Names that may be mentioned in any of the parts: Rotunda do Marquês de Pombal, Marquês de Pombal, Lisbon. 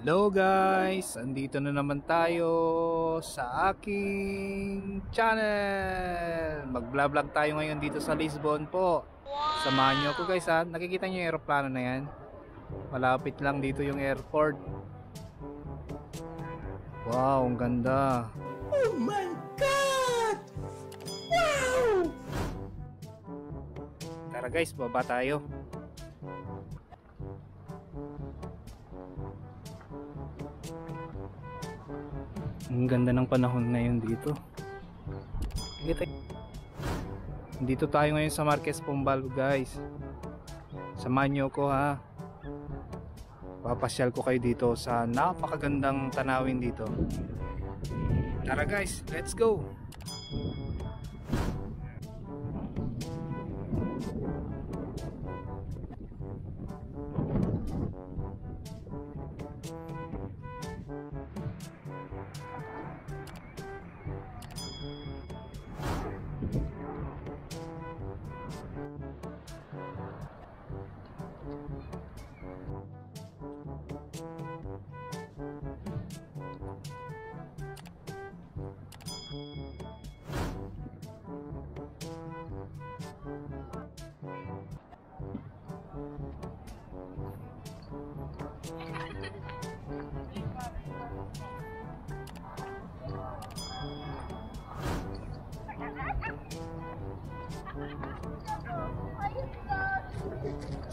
Hello guys! Andito na naman tayo sa aking channel! Mag-vlog tayo ngayon dito sa Lisbon po. Samahan nyo ako guys ha. Nakikita nyo yung aeroplano na yan? Malapit lang dito yung airport. Wow! Ang ganda! Oh my God! Wow! Tara guys, baba tayo. Ang ganda ng panahon ngayon dito. Dito tayo ngayon sa Marquês de Pombal guys. Samahan nyo ko ha. Papasyal ko kayo dito sa napakagandang tanawin dito. Tara guys, let's go!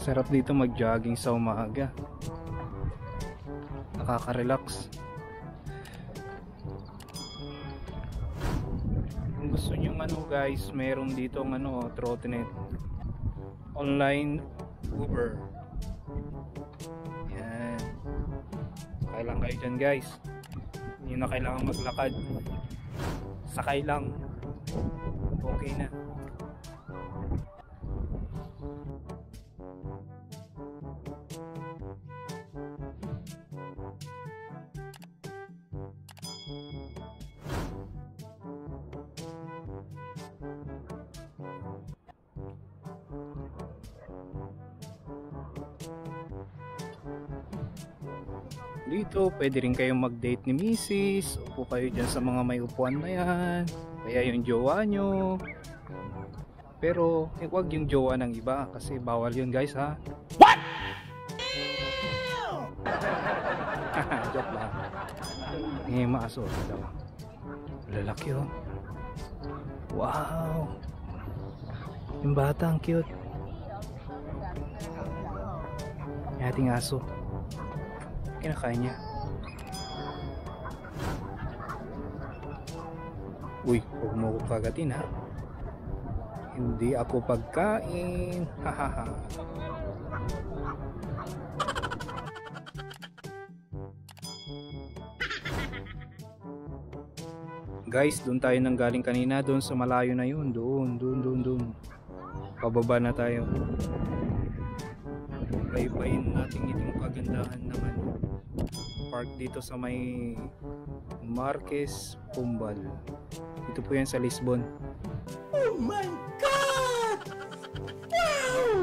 Sarap dito mag-jogging sa umaga. Nakaka-relax. Kung gusto nyo guys, meron dito ng trottinette. Online Uber. Yan. Sakay lang kayo dyan guys. Hindi na kailangan maglakad. Sakay lang. Okay na. Dito, pwede rin kayong mag-date ni misis. Upo kayo dyan sa mga may upuan na yan. Kaya yung jowa nyo. Pero, huwag yung jowa ng iba. Kasi bawal yun guys ha. What? Joke lang. Eh, maaso. Lalaki oh. Wow! Yung bata, ang cute. Yung ating aso. Kinakain niya. Uy, huwag mo ko kagatin ha. Hindi ako pagkain. Hahaha. Guys, doon tayo nang galing kanina. Doon sa malayo na yun. Doon. Pababa na tayo. Baybayin natin itong kagandahan naman. Park dito sa may Marquês de Pombal. Ito po yan sa Lisbon. Oh my God! Wow!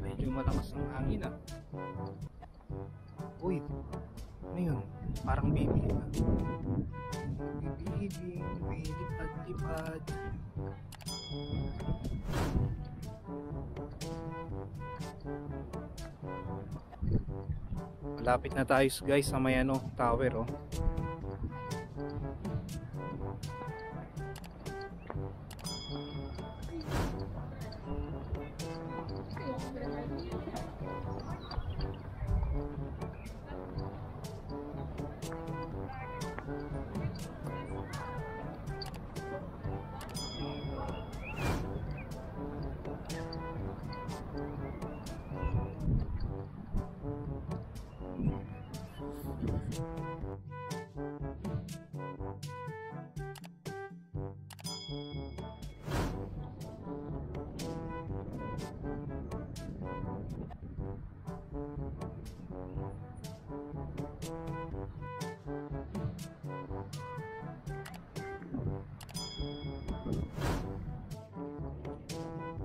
Medyo malakas ang hangin ah. Uy, Ano yun? Parang baby. Lipad. Malapit na tayo guys sa may tower.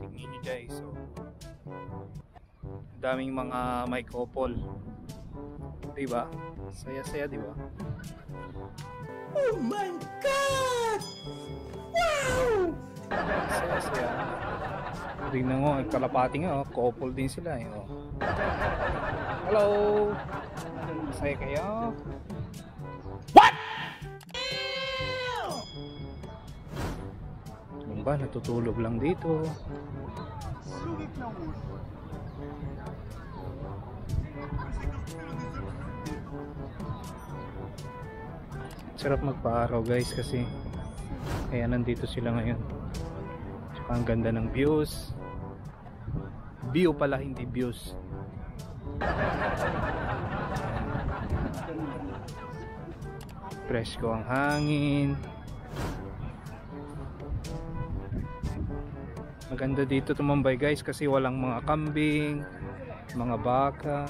Tingnan nyo guys, so daming mga micropole, diba? Saya-saya, diba? Oh my God! Wow! Saya-saya. Tingnan mo, kalapati nga, couple din sila eh. Hello! Masaya kayo? What? Yung ba, natutulog lang dito. Sugit na ulo. Sarap magpa-araw guys kasi kaya nandito sila ngayon. Tsaka ang ganda ng views. View pala, hindi views. Presko ang hangin. Maganda dito tumambay guys kasi walang mga kambing, mga baka.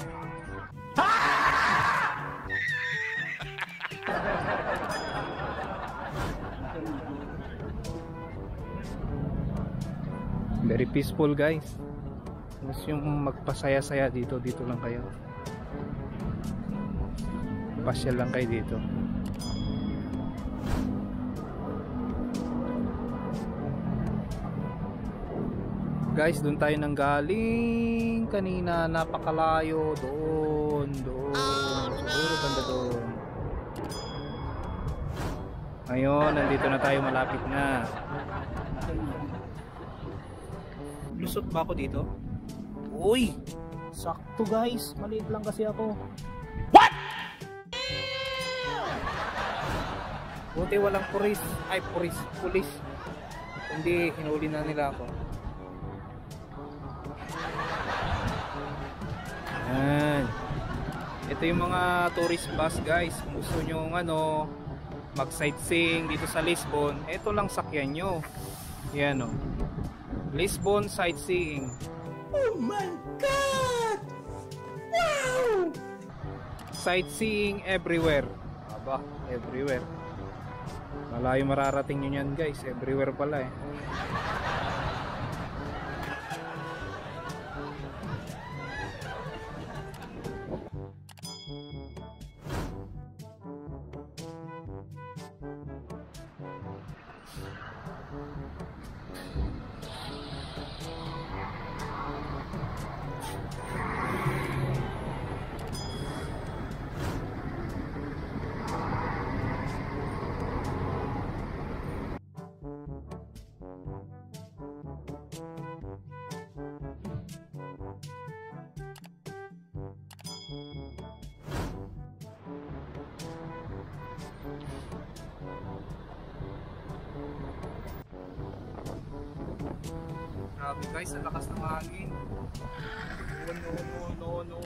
Very peaceful guys. Mas yung magpasaya-saya dito, dito lang kayo. Pasyal lang kayo dito. Guys, doon tayo nang galing kanina, napakalayo doon. Siguro banda doon. Ngayon, nandito na tayo, malapit na. Lusot ba ako dito? Uy! Sakto guys! Maliit lang kasi ako. What? Buti walang pulis. Ay, pulis. Hindi, hinuli na nila ako. Ayan. Ito yung mga tourist bus guys. Kung gusto nyo mag-sightseeing dito sa Lisbon, ito lang sakyan nyo. Yan o. Lisbon sightseeing. Oh my God! Wow! Sightseeing everywhere. Aba, everywhere. Malayo mararating nyo yan guys. Everywhere pala eh. Grabe guys, ang lakas ng hangin. No. Oh no!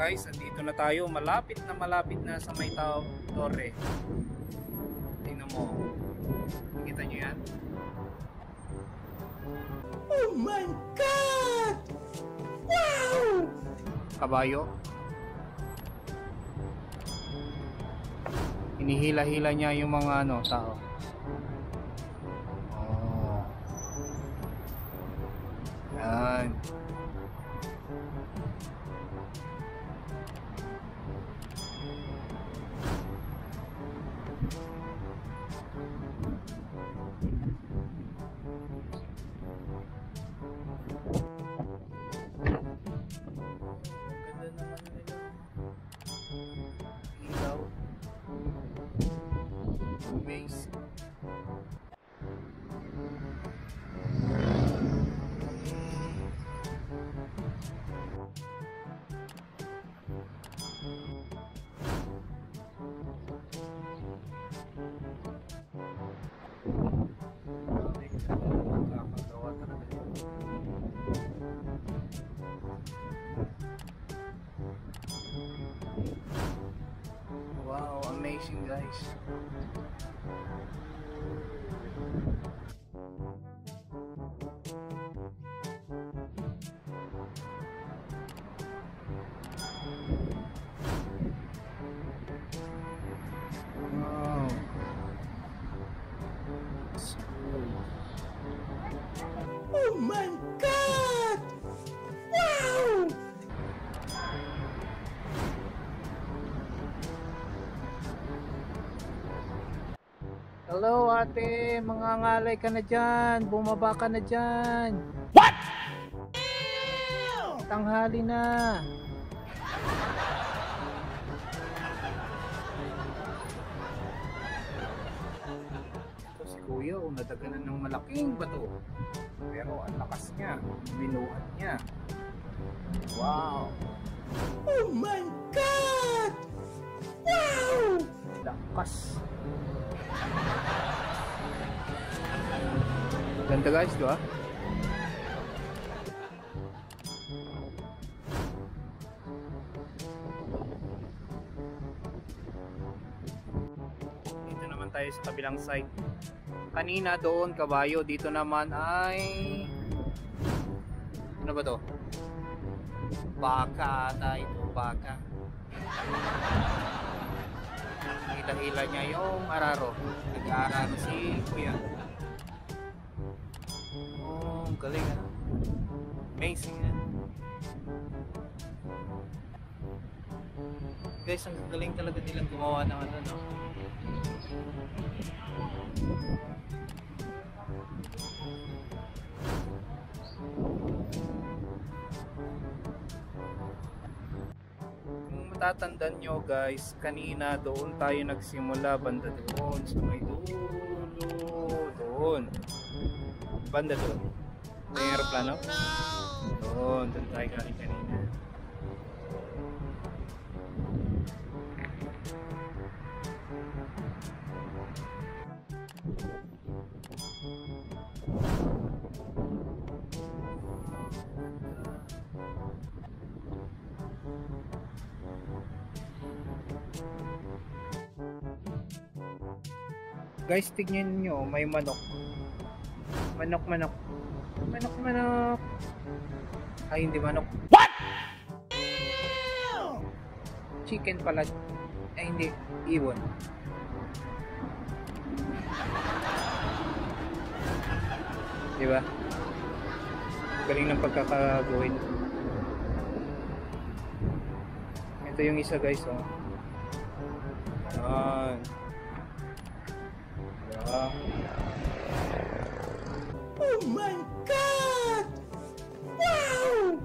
Guys, andito na tayo, malapit na sa may torre. Tingnan mo. Kita nyo yan? Oh my God! Wow! Kabayo. Inihila-hila niya yung mga ano, tao. Oh. Yan. Wow, amazing guys. Hello ate, mangangalay ka na dyan, bumaba ka na dyan. What? Tanghali na. Ito si kuya, nadaganan ng malaking bato. Pero ang lakas niya, binuhat niya. Wow. Oh my God! Wow! Lakas. Ganda guys, diba? Dito naman tayo sa kabilang side. Kanina doon kabayo, dito naman ay ano ba to? Baka tayo, baka. Hila-hila niya yung araro. Nag-aararo si kuya. Oh, galing ha. Amazing ha. Guys, ang galing talaga nilang gumawa ng ano, no? Tatandaan nyo guys, kanina doon tayo nagsimula, banda doon, so may doon banda doon may aeroplano doon tayo galing kanina. Guys, tignan nyo, may manok. Manok. Manok. Ay, hindi manok. What? Chicken pala. Ay, hindi. Iwan. Diba? Galing ng pagkakaguhin. Ito yung isa guys, oh. Ayan. Oh my God! Wow!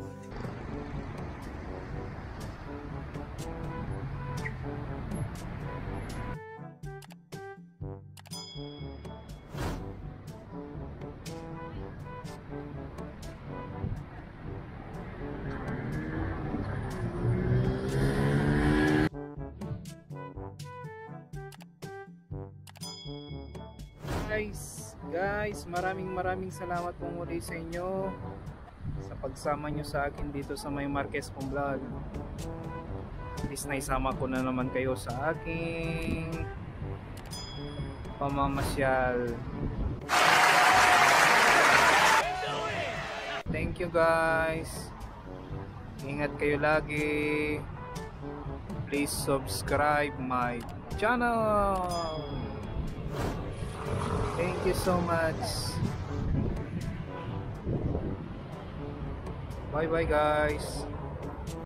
Guys, maraming salamat po muli sa inyo sa pagsama nyo sa akin dito sa may Marquês de Pombal. At least naisama ko na naman kayo sa aking pamamasyal. Thank you guys. Ingat kayo lagi. Please subscribe my channel. Thank you so much. Bye bye guys.